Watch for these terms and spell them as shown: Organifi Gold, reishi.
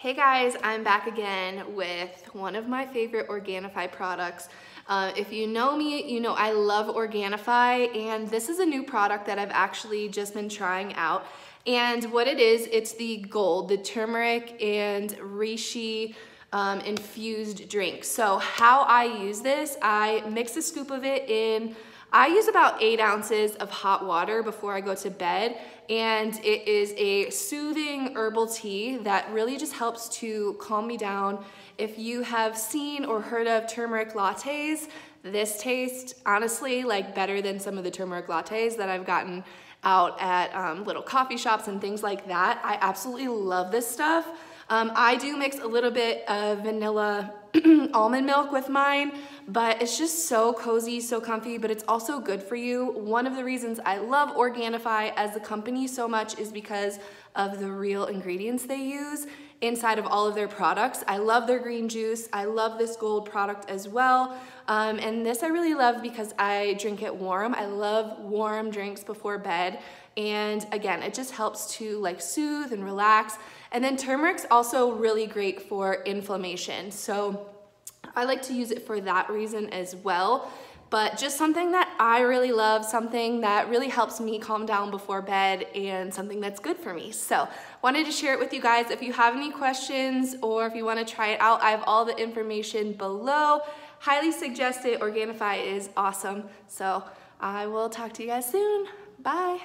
Hey guys, I'm back again with one of my favorite Organifi products. If you know me, you know I love Organifi, and this is a new product that I've actually just been trying out. And what it is, it's the gold, the turmeric and reishi infused drink. So how I use this, I mix a scoop of it in, I use about 8 ounces of hot water before I go to bed, and it is a soothing herbal tea that really just helps to calm me down. If you have seen or heard of turmeric lattes, this tastes honestly like better than some of the turmeric lattes that I've gotten out at little coffee shops and things like that. I absolutely love this stuff. I do mix a little bit of vanilla almond milk with mine, but it's just so cozy, so comfy, but it's also good for you. One of the reasons I love Organifi as a company so much is because of the real ingredients they use inside of all of their products. I love their green juice. I love this gold product as well. And this I really love because I drink it warm. I love warm drinks before bed. And again, it just helps to like soothe and relax. And then turmeric's also really great for inflammation. So I like to use it for that reason as well. But just something that I really love, something that really helps me calm down before bed, and something that's good for me. So wanted to share it with you guys. If you have any questions or if you want to try it out, I have all the information below. Highly suggest it. Organifi is awesome. So I will talk to you guys soon. Bye.